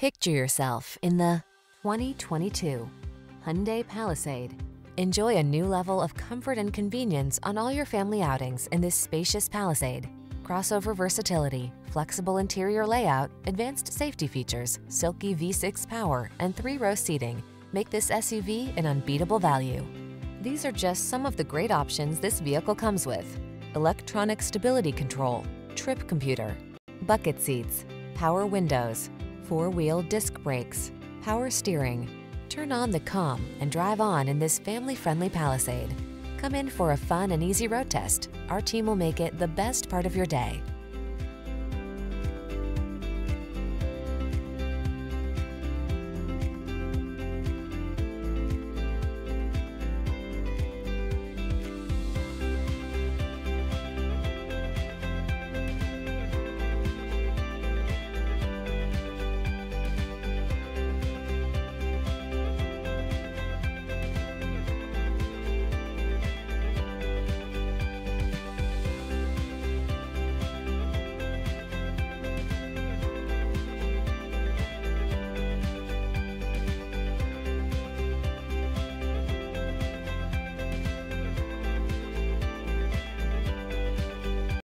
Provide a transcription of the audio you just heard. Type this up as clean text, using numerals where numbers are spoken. Picture yourself in the 2022 Hyundai Palisade. Enjoy a new level of comfort and convenience on all your family outings in this spacious Palisade. Crossover versatility, flexible interior layout, advanced safety features, silky V6 power, and three-row seating make this SUV an unbeatable value. These are just some of the great options this vehicle comes with: electronic stability control, trip computer, bucket seats, power windows, four-wheel disc brakes, power steering. Turn on the calm and drive on in this family-friendly Palisade. Come in for a fun and easy road test. Our team will make it the best part of your day.